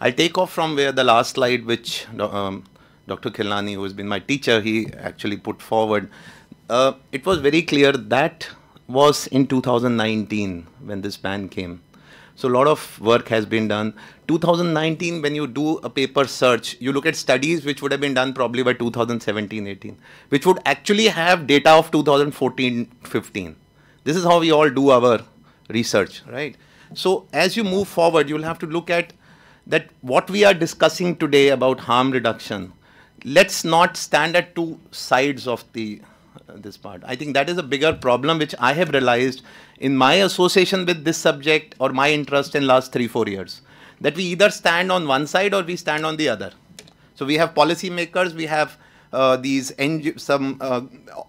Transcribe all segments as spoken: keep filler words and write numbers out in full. I'll take off from where the last slide, which um, Doctor Khilnani, who has been my teacher, he actually put forward. Uh, it was very clear that was in two thousand nineteen when this ban came. So a lot of work has been done. two thousand nineteen, when you do a paper search, you look at studies which would have been done probably by two thousand seventeen eighteen, which would actually have data of two thousand fourteen fifteen. This is how we all do our research, right? So as you move forward, you'll have to look at that what we are discussing today about harm reduction. Let's not stand at two sides of the this part. I think that is a bigger problem which I have realized in my association with this subject or my interest in last three, four years, that we either stand on one side or we stand on the other. So we have policy makers, we have uh, these N G O, some uh,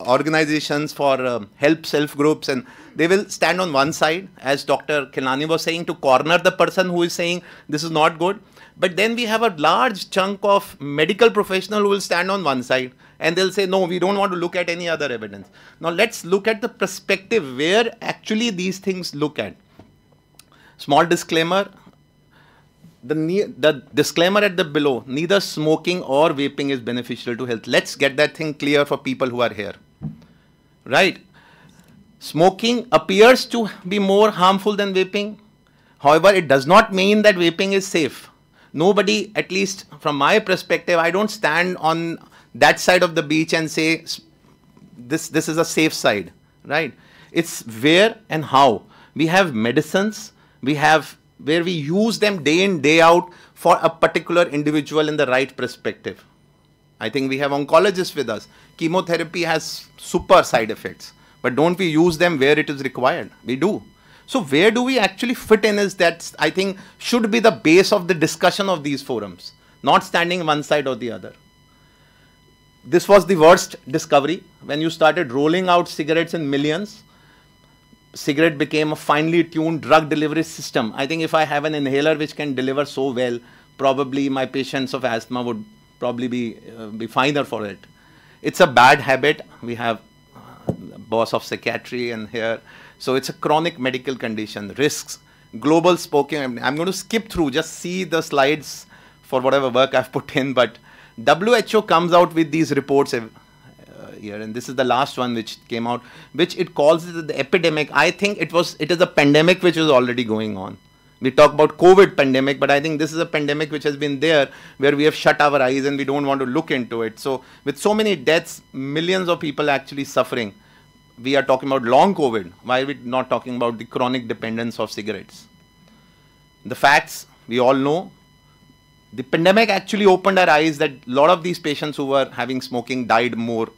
organizations for uh, help self-groups, and they will stand on one side, as Doctor Khilnani was saying, to corner the person who is saying this is not good. But then we have a large chunk of medical professional who will stand on one side and they'll say, no, we don't want to look at any other evidence. Now let's look at the perspective where actually these things look at. Small disclaimer, the, the disclaimer at the below, neither smoking or vaping is beneficial to health. Let's get that thing clear for people who are here, right? Smoking appears to be more harmful than vaping. However, it does not mean that vaping is safe. Nobody, at least from my perspective, I don't stand on that side of the beach and say this, this is a safe side, right? It's where and how. We have medicines, we have where we use them day in, day out for a particular individual in the right perspective. I think we have oncologists with us. Chemotherapy has super side effects, but don't we use them where it is required? We do. So where do we actually fit in is that I think should be the base of the discussion of these forums, not standing one side or the other. This was the worst discovery. When you started rolling out cigarettes in millions, cigarette became a finely tuned drug delivery system. I think if I have an inhaler which can deliver so well, probably my patients of asthma would probably be, uh, be finer for it. It's a bad habit. We have uh, the boss of psychiatry in here. So it's a chronic medical condition, risks, global smoking. I'm going to skip through, just see the slides for whatever work I've put in, but W H O comes out with these reports uh, here, and this is the last one which came out, which it calls it the epidemic. I think it was, it is a pandemic which is already going on. We talk about COVID pandemic, but I think this is a pandemic which has been there where we have shut our eyes and we don't want to look into it. So with so many deaths, millions of people actually suffering. We are talking about long COVID. Why are we not talking about the chronic dependence of cigarettes? The facts, we all know. The pandemic actually opened our eyes that a lot of these patients who were having smoking died more.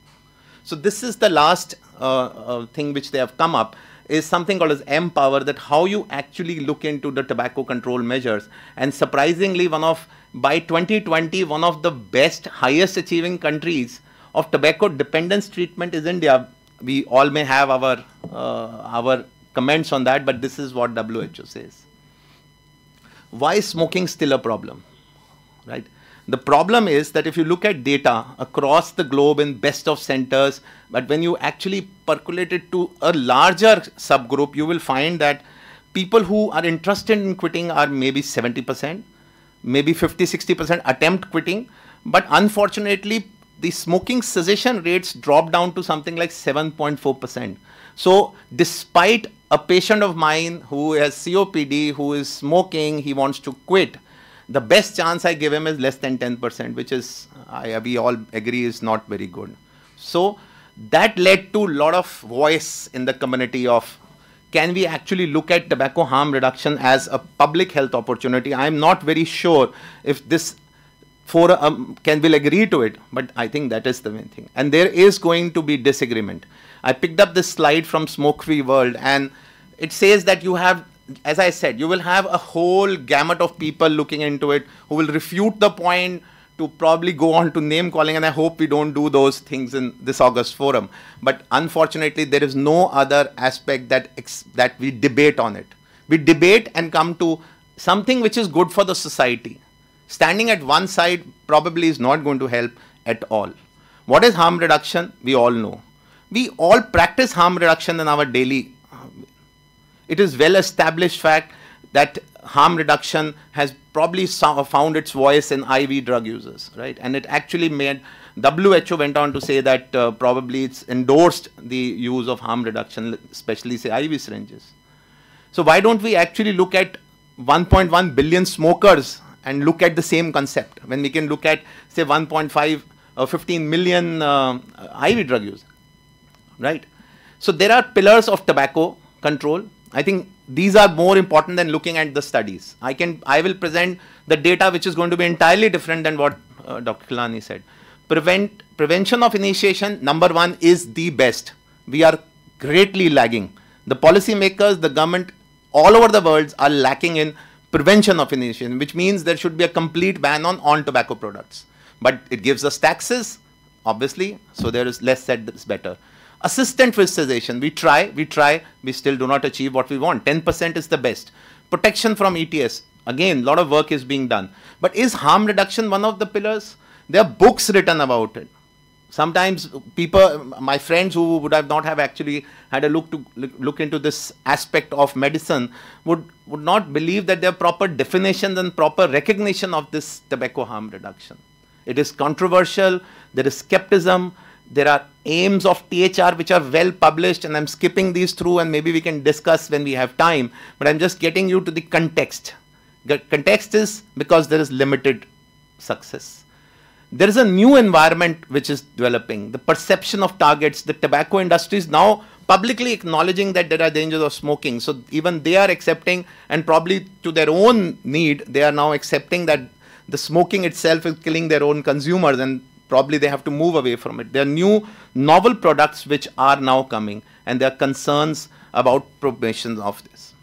So this is the last uh, uh, thing which they have come up, is something called as M-Power, that how you actually look into the tobacco control measures. And surprisingly, one of, by twenty twenty, one of the best, highest achieving countries of tobacco dependence treatment is India. We all may have our, uh, our comments on that, but this is what W H O says. Why is smoking still a problem, right? The problem is that if you look at data across the globe in best of centers, but when you actually percolate it to a larger subgroup, you will find that people who are interested in quitting are maybe seventy percent, maybe fifty, sixty percent attempt quitting, but unfortunately, the smoking cessation rates drop down to something like seven point four percent. So despite a patient of mine who has C O P D, who is smoking, he wants to quit, the best chance I give him is less than ten percent, which is, I, we all agree, is not very good. So that led to a lot of voice in the community of, can we actually look at tobacco harm reduction as a public health opportunity? I'm not very sure if this For, um, can we agree to it, but I think that is the main thing. And there is going to be disagreement. I picked up this slide from Smoke Free World, and it says that you have, as I said, you will have a whole gamut of people looking into it who will refute the point to probably go on to name calling, and I hope we don't do those things in this August forum. But unfortunately, there is no other aspect that, ex that we debate on it. We debate and come to something which is good for the society. Standing at one side probably is not going to help at all. What is harm reduction? We all know. We all practice harm reduction in our daily. It is well established fact. that harm reduction has probably found its voice in I V drug users, right? And it actually made, W H O went on to say that uh, probably it's endorsed the use of harm reduction, especially say I V syringes. So why don't we actually look at one point one billion smokers and look at the same concept when we can look at say one point five or uh, fifteen million uh, I V drug users, right? So there are pillars of tobacco control. I think these are more important than looking at the studies. I can, I will present the data which is going to be entirely different than what uh, Doctor Khilnani said. Prevent, prevention of initiation, number one, is the best. We are greatly lagging. The policymakers, the government all over the world are lacking in prevention of initiation, which means there should be a complete ban on on-tobacco products. But it gives us taxes, obviously, so there is less said that's better. Assistant with cessation, we try, we try, we still do not achieve what we want. ten percent is the best. Protection from E T S, again, a lot of work is being done. But is harm reduction one of the pillars? There are books written about it. Sometimes people, my friends who would have not have actually had a look to look into this aspect of medicine would, would not believe that there are proper definitions and proper recognition of this tobacco harm reduction. It is controversial, there is skepticism, there are aims of T H R which are well published, and I'm skipping these through and maybe we can discuss when we have time, but I'm just getting you to the context. The context is because there is limited success. There is a new environment which is developing, the perception of targets. The tobacco industry is now publicly acknowledging that there are dangers of smoking. So even they are accepting, and probably to their own need, they are now accepting that the smoking itself is killing their own consumers and probably they have to move away from it. There are new novel products which are now coming and there are concerns about prohibition of this.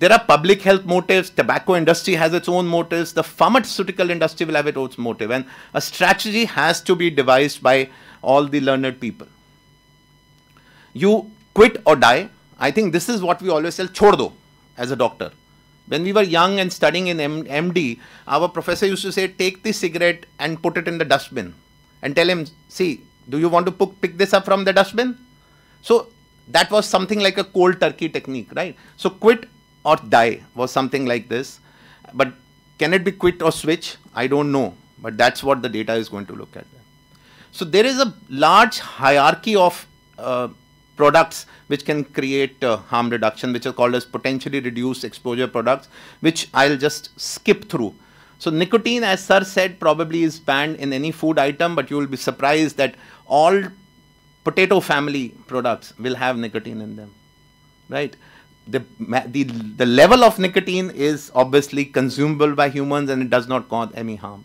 There are public health motives, tobacco industry has its own motives, the pharmaceutical industry will have its own motive, and a strategy has to be devised by all the learned people. You quit or die. I think this is what we always tell, chhod do, as a doctor. When we were young and studying in M D, our professor used to say, take the cigarette and put it in the dustbin and tell him, see, do you want to pick this up from the dustbin? So that was something like a cold turkey technique, right? So quit or die was something like this. But can it be quit or switch? I don't know. But that's what the data is going to look at. So there is a large hierarchy of uh, products which can create uh, harm reduction, which are called as potentially reduced exposure products, which I'll just skip through. So nicotine, as sir said, probably is banned in any food item, but you will be surprised that all potato family products will have nicotine in them, right? The, the, the level of nicotine is obviously consumable by humans and it does not cause any harm.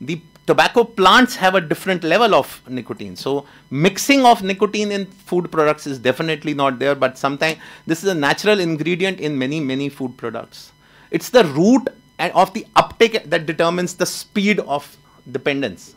The tobacco plants have a different level of nicotine. So mixing of nicotine in food products is definitely not there, but sometimes this is a natural ingredient in many, many food products. It's the root and of the uptake that determines the speed of dependence.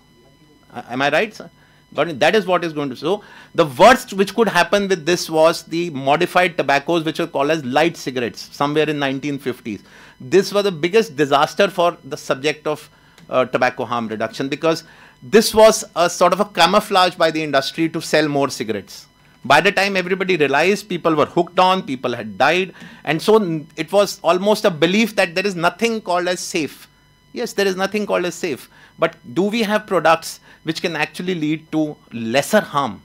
Am I right, sir? But that is what is going to. So the worst which could happen with this was the modified tobaccos, which are called as light cigarettes, somewhere in nineteen fifties. This was the biggest disaster for the subject of uh, tobacco harm reduction, because this was a sort of a camouflage by the industry to sell more cigarettes. By the time everybody realized, people were hooked on, people had died. And so it was almost a belief that there is nothing called as safe. Yes, there is nothing called as safe, but do we have products which can actually lead to lesser harm?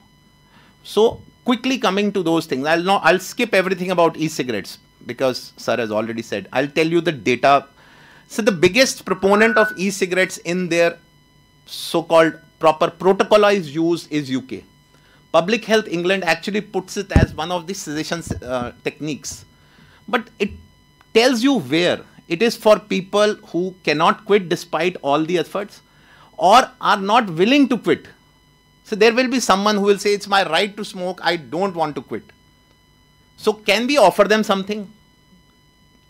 So quickly coming to those things, I'll not, I'll skip everything about e-cigarettes because sir has already said. I'll tell you the data. So the biggest proponent of e-cigarettes in their so-called proper protocolized use is U K. Public Health England actually puts it as one of the cessation uh, techniques, but it tells you where. It is for people who cannot quit despite all the efforts or are not willing to quit. So there will be someone who will say, it's my right to smoke, I don't want to quit. So can we offer them something,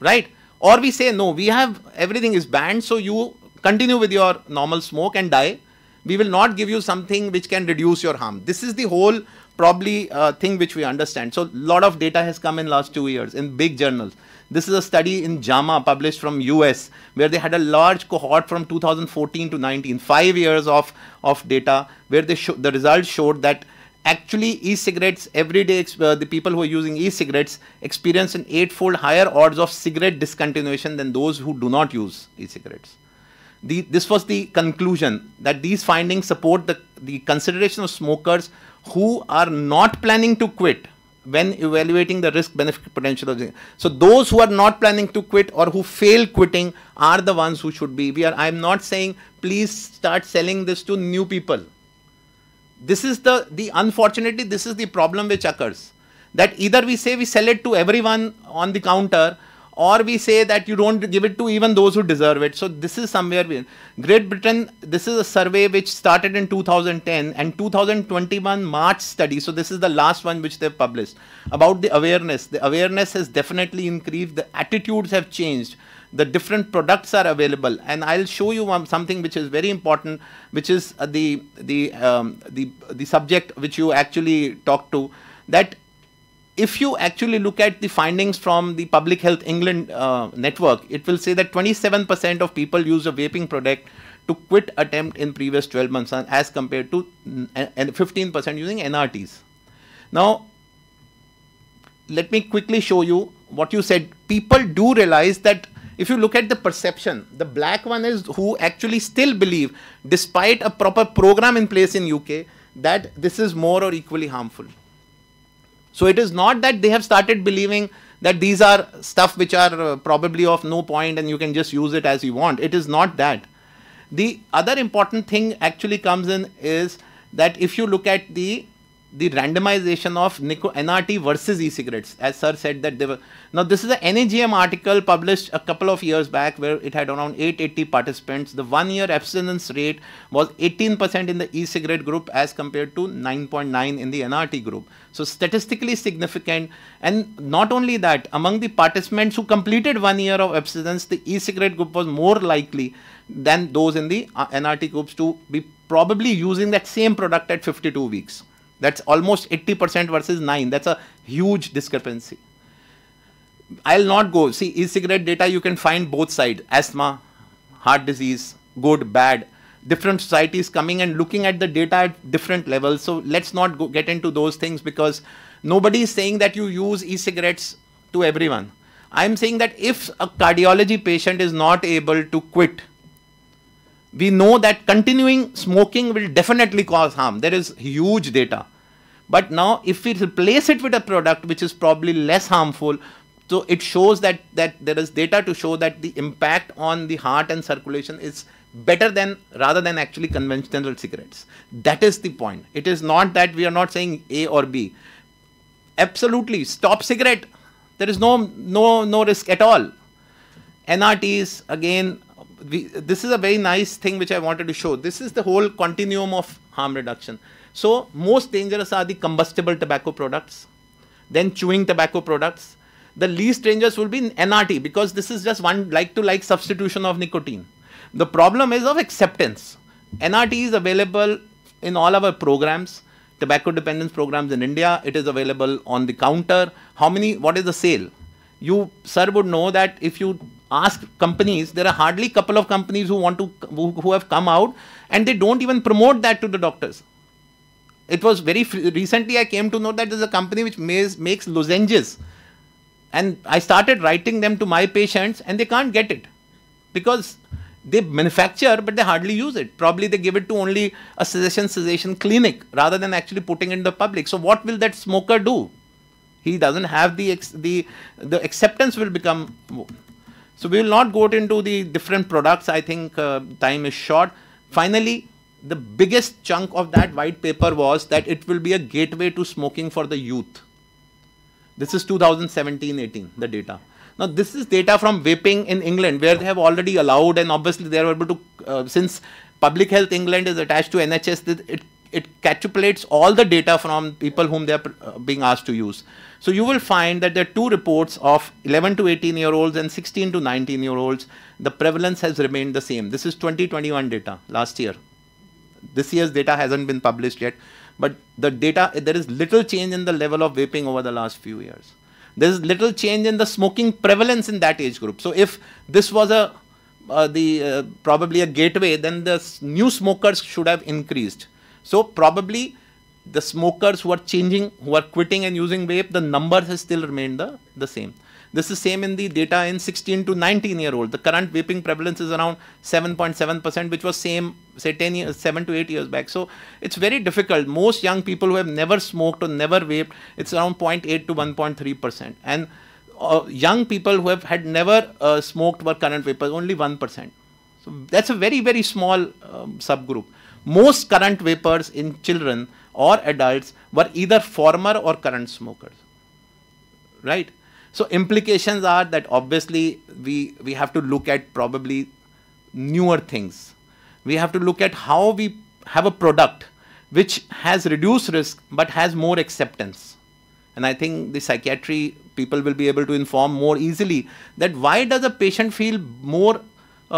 right? Or we say, no, we have, everything is banned, so you continue with your normal smoke and die. We will not give you something which can reduce your harm. This is the whole probably uh, thing which we understand. So a lot of data has come in last two years in big journals. This is a study in JAMA published from U S where they had a large cohort from two thousand fourteen to nineteen, five years of, of data, where they the results showed that Actually, e-cigarettes, everyday uh, the people who are using e-cigarettes experience an eightfold higher odds of cigarette discontinuation than those who do not use e-cigarettes. The, this was the conclusion, that these findings support the, the consideration of smokers who are not planning to quit when evaluating the risk-benefit potential of the. So those who are not planning to quit or who fail quitting are the ones who should be. We are, I am not saying please start selling this to new people. This is the, the unfortunately, this is the problem which occurs, that either we say we sell it to everyone on the counter, or we say that you don't give it to even those who deserve it. So this is somewhere we, Great Britain, this is a survey which started in two thousand ten and two thousand twenty-one March study. So this is the last one which they've published about the awareness. The awareness has definitely increased. The attitudes have changed. The different products are available, and I'll show you um, something which is very important, which is uh, the the um, the the subject which you actually talked to. That if you actually look at the findings from the Public Health England uh, network, it will say that twenty-seven percent of people use a vaping product to quit attempt in previous twelve months, as compared to and fifteen percent using N R Ts. Now, let me quickly show you what you said. People do realize that. If you look at the perception, the black one is who actually still believe, despite a proper program in place in U K, that this is more or equally harmful. So it is not that they have started believing that these are stuff which are uh, probably of no point and you can just use it as you want. It is not that. The other important thing actually comes in is that if you look at the the randomization of N R T versus e-cigarettes, as sir said that they were. Now this is a N A G M article published a couple of years back where it had around eight hundred eighty participants. The one year abstinence rate was eighteen percent in the e-cigarette group as compared to nine point nine in the N R T group. So statistically significant, and not only that, among the participants who completed one year of abstinence, the e-cigarette group was more likely than those in the N R T groups to be probably using that same product at fifty-two weeks. That's almost eighty percent versus nine. That's a huge discrepancy. I'll not go. See, e-cigarette data, you can find both sides. Asthma, heart disease, good, bad. Different societies coming and looking at the data at different levels. So let's not go get into those things, because nobody is saying that you use e-cigarettes to everyone. I'm saying that if a cardiology patient is not able to quit, we know that continuing smoking will definitely cause harm. There is huge data. But now if we replace it with a product which is probably less harmful, so it shows that, that there is data to show that the impact on the heart and circulation is better than, rather than actually conventional cigarettes. That is the point. It is not that we are not saying A or B. Absolutely, stop cigarette. There is no, no, no risk at all. N R Ts, again, We, this is a very nice thing which I wanted to show. This is the whole continuum of harm reduction. So most dangerous are the combustible tobacco products, then chewing tobacco products. The least dangerous will be N R T, because this is just one like to like substitution of nicotine. The problem is of acceptance. N R T is available in all our programs, tobacco dependence programs in India. It is available on the counter. How many, what is the sale? You, sir, would know that if you ask companies, there are hardly a couple of companies who want to, who, who have come out, and they don't even promote that to the doctors. It was very recently I came to know that there's a company which makes, makes lozenges, and I started writing them to my patients, and they can't get it because they manufacture, but they hardly use it. Probably they give it to only a cessation cessation clinic rather than actually putting it in the public. So what will that smoker do? He doesn't have the, the, the acceptance will become. So we will not go into the different products. I think uh, time is short. Finally, the biggest chunk of that white paper was that it will be a gateway to smoking for the youth. This is two thousand seventeen eighteen, the data. Now this is data from vaping in England, where they have already allowed, and obviously they are able to, uh, since Public Health England is attached to N H S, it It catapults all the data from people whom they are uh, being asked to use. So you will find that there are two reports of eleven to eighteen year olds and sixteen to nineteen year olds. The prevalence has remained the same. This is twenty twenty-one data last year. This year's data hasn't been published yet, but the data, there is little change in the level of vaping over the last few years. There is little change in the smoking prevalence in that age group. So if this was a uh, the uh, probably a gateway, then the new smokers should have increased. So probably the smokers who are changing, who are quitting and using vape, the numbers has still remained the, the same. This is same in the data in sixteen to nineteen year old. The current vaping prevalence is around seven point seven percent, which was same, say ten years, seven to eight years back. So it's very difficult. Most young people who have never smoked or never vaped, it's around zero point eight to one point three percent. And uh, young people who have had never uh, smoked were current vapers, only one percent. So that's a very, very small um, subgroup. Most current vapers in children or adults were either former or current smokers, right? So implications are that obviously we, we have to look at probably newer things. We have to look at how we have a product which has reduced risk but has more acceptance. And I think the psychiatry people will be able to inform more easily that why does a patient feel more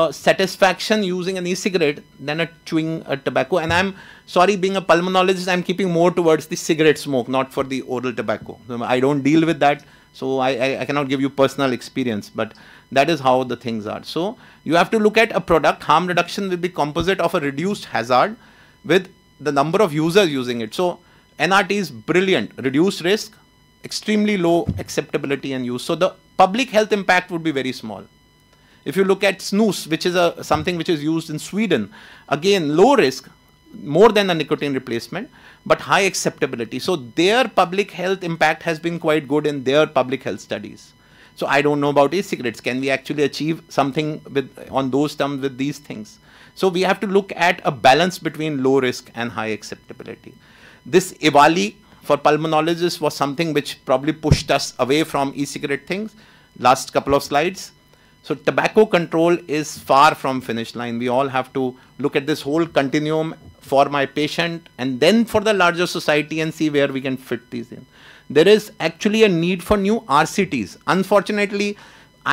Uh, satisfaction using an e-cigarette than a chewing a tobacco. And I'm sorry, being a pulmonologist, I'm keeping more towards the cigarette smoke, not for the oral tobacco. I don't deal with that, so I, I, I cannot give you personal experience, but that is how the things are. So you have to look at a product. Harm reduction will be composite of a reduced hazard with the number of users using it. So N R T is brilliant. Reduced risk, extremely low acceptability and use. So the public health impact would be very small. If you look at snus, which is a, something which is used in Sweden, again, low risk, more than a nicotine replacement, but high acceptability. So their public health impact has been quite good in their public health studies. So I don't know about e-cigarettes. Can we actually achieve something with, on those terms with these things? So we have to look at a balance between low risk and high acceptability. This EVALI for pulmonologists was something which probably pushed us away from e-cigarette things. Last couple of slides. So tobacco control is far from finish line. We all have to look at this whole continuum for my patient and then for the larger society and see where we can fit these in. There is actually a need for new R C Ts. Unfortunately,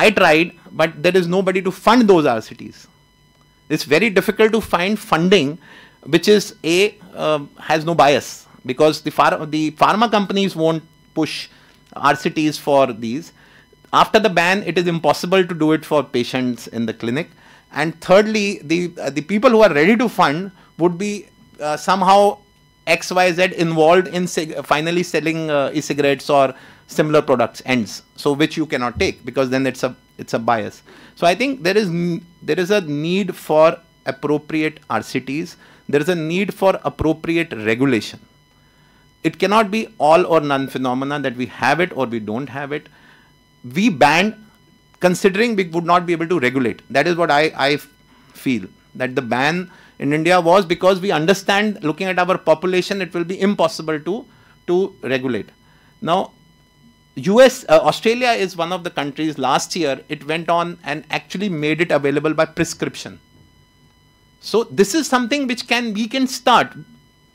I tried, but there is nobody to fund those R C Ts. It's very difficult to find funding, which is a uh, has no bias, because the, phar the pharma companies won't push R C Ts for these. After the ban, it is impossible to do it for patients in the clinic. And thirdly, the, uh, the people who are ready to fund would be uh, somehow X Y Z involved in finally selling uh, e-cigarettes or similar products, ends, so which you cannot take, because then it's a, it's a bias. So I think there is, there is a need for appropriate R C Ts. There is a need for appropriate regulation. It cannot be all or none phenomena that we have it or we don't have it. We banned considering we would not be able to regulate. That is what I, I feel, that the ban in India was because we understand, looking at our population, it will be impossible to, to regulate. Now, U S, uh, Australia is one of the countries, last year it went on and actually made it available by prescription. So this is something which can, we can start.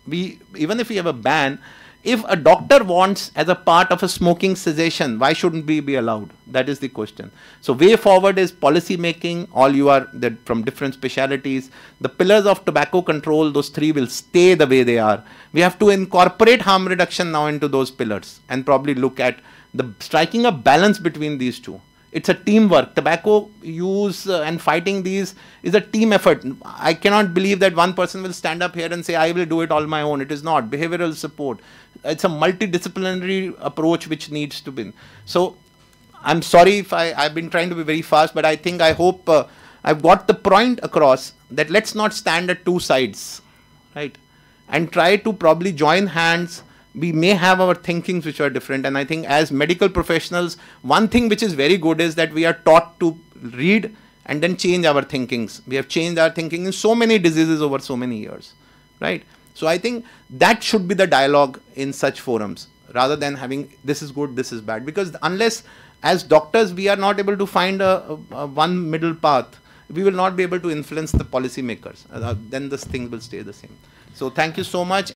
We, even if we have a ban, if a doctor wants as a part of a smoking cessation, why shouldn't we be allowed? That is the question. So way forward is policy making. All you are that from different specialities. The pillars of tobacco control, those three will stay the way they are. We have to incorporate harm reduction now into those pillars and probably look at the striking a balance between these two. It's a teamwork. Tobacco use uh, and fighting these is a team effort. I cannot believe that one person will stand up here and say, I will do it all my own. It is not. Behavioral support. It's a multidisciplinary approach which needs to be. So I'm sorry if I, I've been trying to be very fast, but I think I hope uh, I've got the point across that let's not stand at two sides, right? And try to probably join hands. We may have our thinkings which are different, and I think as medical professionals, one thing which is very good is that we are taught to read and then change our thinkings. We have changed our thinking in so many diseases over so many years, right? So I think that should be the dialogue in such forums, rather than having this is good, this is bad, because unless as doctors we are not able to find a, a, a one middle path, we will not be able to influence the policymakers. Uh, then this thing will stay the same. So thank you so much.